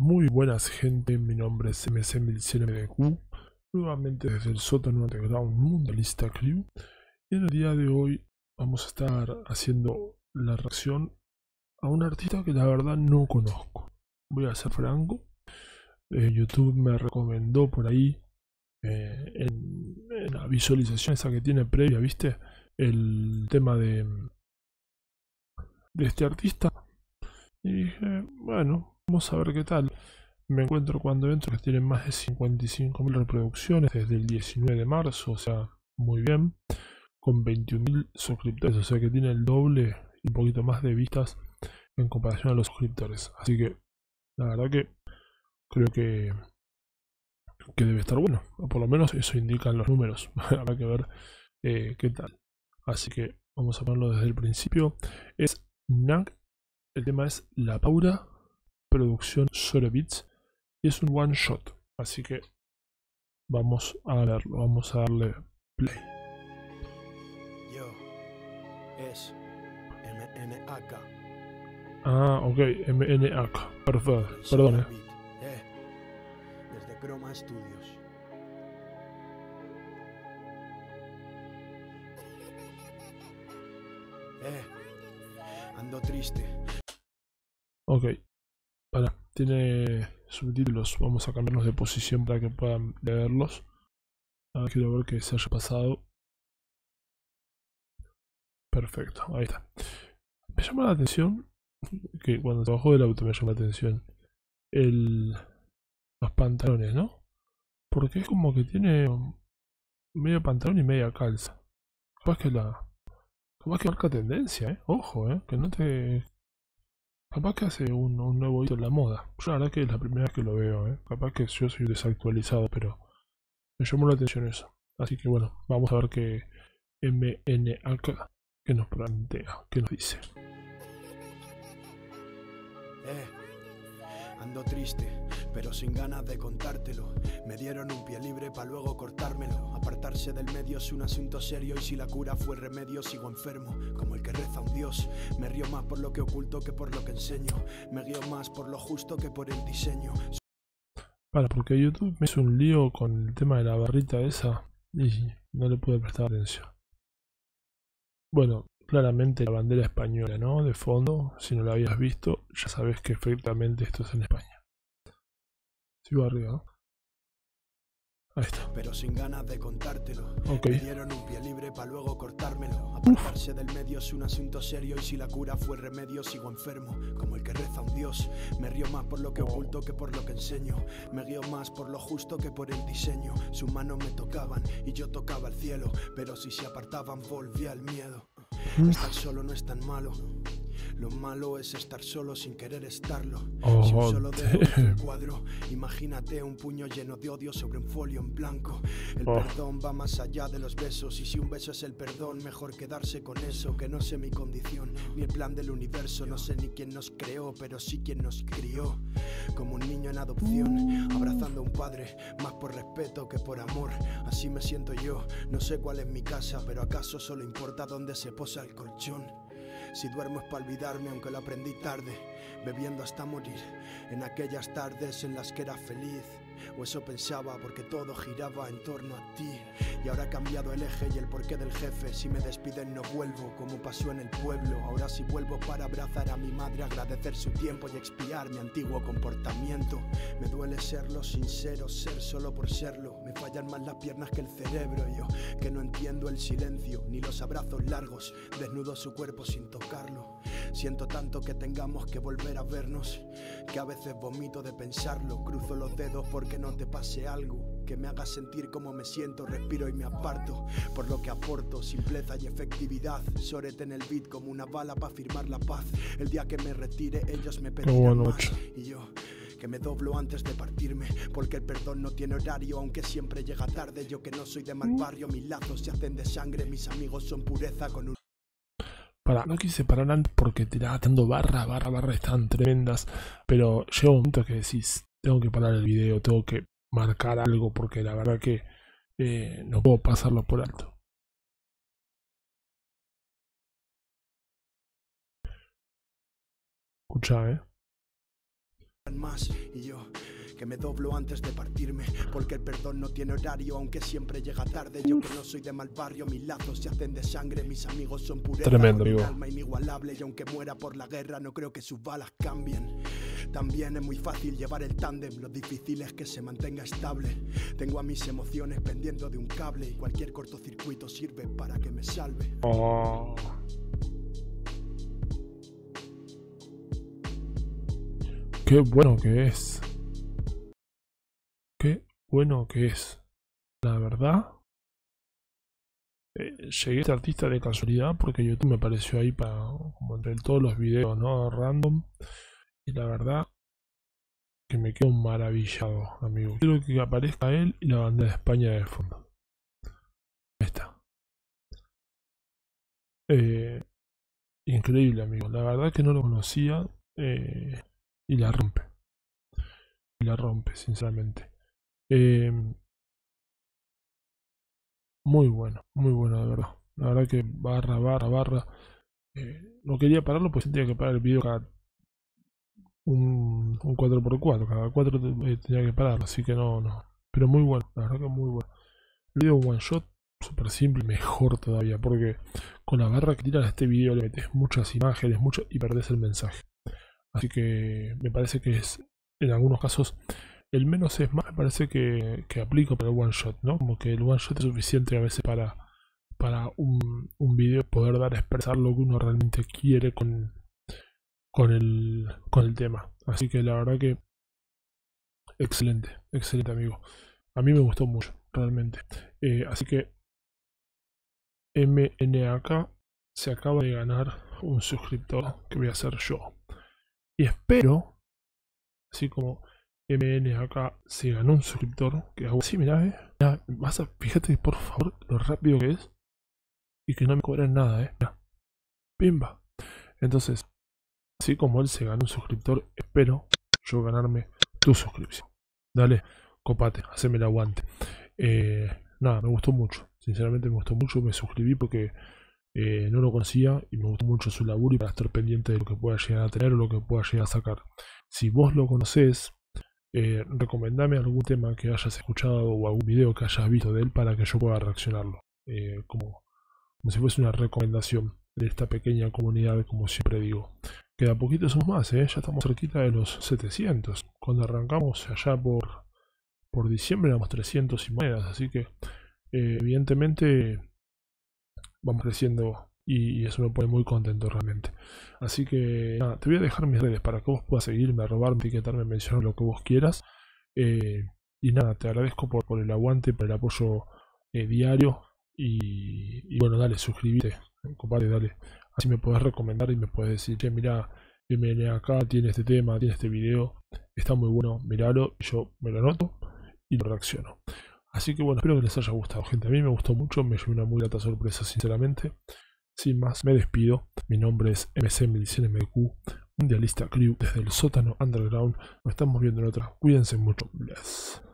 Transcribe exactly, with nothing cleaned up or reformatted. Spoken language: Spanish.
Muy buenas gente, mi nombre es M C mil cien M D Q, nuevamente desde el sótano underground mundialista crew, y en el día de hoy vamos a estar haciendo la reacción a un artista que la verdad no conozco. Voy a ser franco, eh, YouTube me recomendó por ahí eh, en, en la visualización esa que tiene previa, viste, el tema de, de este artista, y dije, bueno, vamos a ver qué tal. Me encuentro cuando entro que tienen más de cincuenta y cinco mil reproducciones desde el diecinueve de marzo, o sea, muy bien. Con veintiún mil suscriptores, o sea que tiene el doble y un poquito más de vistas en comparación a los suscriptores. Así que, la verdad que creo que, que debe estar bueno. O por lo menos eso indican los números. Habrá que ver eh, qué tal. Así que vamos a verlo desde el principio. Es M N A K, el tema es La Paura, producción Sore Beats, y es un one shot, así que vamos a verlo, vamos a darle play. Yo, es M N A K. Ah, ok, M N A K, perfecto, perdón. Eh. Desde Chroma Studios. Eh, ando triste. Ok. Para, tiene subtítulos, vamos a cambiarnos de posición para que puedan leerlos. Ahora quiero ver que se haya pasado. Perfecto, ahí está. Me llama la atención, que cuando se bajó del auto me llama la atención, el, los pantalones, ¿no? Porque es como que tiene medio pantalón y media calza. Capaz que la... capaz que marca tendencia, ¿eh? Ojo, ¿eh? Que no te... Capaz que hace un, un nuevo hito en la moda. Yo la verdad que es la primera vez que lo veo, ¿eh? Capaz que yo soy desactualizado, pero me llamó la atención eso. Así que bueno, vamos a ver qué M N A K que nos plantea, que nos dice. Eh, ando triste, pero sin ganas de contártelo. Me dieron un pie libre para luego cortármelo. Apartarse del medio es un asunto serio, y si la cura fue el remedio sigo enfermo, como el que reza a un dios. Me río más por lo que oculto que por lo que enseño. Me guío más por lo justo que por el diseño. Para, porque YouTube me hizo un lío con el tema de la barrita esa y no le pude prestar atención. Bueno, claramente la bandera española, ¿no? De fondo, si no la habías visto, ya sabes que efectivamente esto es en España. Sigo arriba, ¿no? Ahí está. Pero sin ganas de contártelo. Okay. Me dieron un pie libre para luego cortármelo. Apartarse del medio es un asunto serio, y si la cura fue el remedio sigo enfermo, como el que reza a un dios. Me río más por lo que oculto que por lo que enseño. Me guío más por lo justo que por el diseño. Sus manos me tocaban y yo tocaba el cielo, pero si se apartaban volvía el miedo. Estar solo no es tan malo. Lo malo es estar solo sin querer estarlo. Oh, si un solo dedo es un cuadro, imagínate un puño lleno de odio sobre un folio en blanco. El oh. perdón va más allá de los besos, y si un beso es el perdón, mejor quedarse con eso. Que no sé mi condición, ni el plan del universo. No sé ni quién nos creó, pero sí quién nos crió. Como un niño en adopción, abrazando a un padre, más por respeto que por amor. Así me siento yo, no sé cuál es mi casa, pero acaso solo importa dónde se posa el colchón. Si duermo es para olvidarme, aunque lo aprendí tarde, bebiendo hasta morir, en aquellas tardes en las que era feliz. O eso pensaba, porque todo giraba en torno a ti. Y ahora ha cambiado el eje y el porqué del jefe. Si me despiden no vuelvo, como pasó en el pueblo. Ahora sí vuelvo para abrazar a mi madre, agradecer su tiempo y expiar mi antiguo comportamiento. Me duele serlo sincero, ser solo por serlo. Me fallan más las piernas que el cerebro. Yo, que no entiendo el silencio, ni los abrazos largos. Desnudo su cuerpo sin tocarlo. Siento tanto que tengamos que volver a vernos, que a veces vomito de pensarlo. Cruzo los dedos porque que no te pase algo que me haga sentir como me siento. Respiro y me aparto por lo que aporto, simpleza y efectividad. Sorete en el beat como una bala para firmar la paz. El día que me retire ellos me pedirán más, y yo que me doblo antes de partirme, porque el perdón no tiene horario, aunque siempre llega tarde. Yo que no soy de mal barrio, mis lazos se hacen de sangre, mis amigos son pureza con un... Para, no quise parar antes porque tiraba tanto barra, barra, barra, están tremendas, pero llega un momento que decís, tengo que parar el video, tengo que marcar algo, porque la verdad que eh, no puedo pasarlo por alto. Escuchá, eh. más y yo que me doblo antes de partirme, porque el perdón no tiene horario, aunque siempre llega tarde. Yo que no soy de mal barrio, mis lazos se hacen de sangre, mis amigos son pureza, tremendo, con un alma inigualable, y aunque muera por la guerra no creo que sus balas cambien. También es muy fácil llevar el tándem, lo difícil es que se mantenga estable. Tengo a mis emociones pendiendo de un cable y cualquier cortocircuito sirve para que me salve. Oh. Qué bueno que es. Qué bueno que es. La verdad. Eh, llegué a este artista de casualidad porque YouTube me apareció ahí para, como entre todos los videos, ¿no? Random. Y la verdad que me quedo maravillado, amigo. Quiero que aparezca él y la bandera de España de fondo. Ahí está. Eh, increíble, amigo. La verdad que no lo conocía. Eh, y la rompe. Y la rompe, sinceramente. Eh, muy bueno, muy bueno, de verdad. La verdad que barra, barra, barra. Eh, no quería pararlo porque tenía que parar el video cada... Un, un cuatro por cuatro, cada cuatro eh, tenía que parar, así que no, no. Pero muy bueno, la verdad que muy bueno. El video one shot, súper simple, mejor todavía, porque con la barra que tiras a este video le metes muchas imágenes, mucho, y perdés el mensaje. Así que me parece que es, en algunos casos, el menos es más, me parece que, que aplico para el one shot, ¿no? Como que el one shot es suficiente a veces para, para un, un video poder dar a expresar lo que uno realmente quiere con... Con el, con el tema. Así que la verdad que excelente, excelente, amigo. A mí me gustó mucho, realmente. Eh, así que M N A K se acaba de ganar un suscriptor que voy a hacer yo. Y espero, así como M N A K se ganó un suscriptor, que hago así, mirá, eh. Mirá, vas a, fíjate por favor lo rápido que es y que no me cobran nada, eh. Mirá. Pimba. Entonces, así como él se ganó un suscriptor, espero yo ganarme tu suscripción. Dale, copate, haceme el aguante. Eh, nada, me gustó mucho. Sinceramente me gustó mucho. Me suscribí porque eh, no lo conocía y me gustó mucho su laburo y para estar pendiente de lo que pueda llegar a tener o lo que pueda llegar a sacar. Si vos lo conocés, eh, recomendame algún tema que hayas escuchado o algún video que hayas visto de él para que yo pueda reaccionarlo. Eh, como, como si fuese una recomendación de esta pequeña comunidad, como siempre digo. Que de a poquito somos más, ¿eh? Ya estamos cerquita de los setecientos. Cuando arrancamos allá por, por diciembre éramos trescientos y monedas. Así que eh, evidentemente vamos creciendo y, y eso me pone muy contento realmente. Así que nada, te voy a dejar mis redes para que vos puedas seguirme, robarme, etiquetarme, mencionar lo que vos quieras. Eh, y nada, te agradezco por, por el aguante, por el apoyo eh, diario. Y, y bueno, dale, suscríbete, compadre, dale. Así me podés recomendar y me podés decir, che, mira, M N A K tiene este tema, tiene este video, está muy bueno, miralo. Y yo me lo anoto y lo reacciono. Así que bueno, espero que les haya gustado, gente. A mí me gustó mucho, me llevé una muy grata sorpresa, sinceramente. Sin más, me despido. Mi nombre es M C mil cien M D Q, Mundialista Crew, desde el sótano underground. Nos estamos viendo en otra. Cuídense mucho. Bless.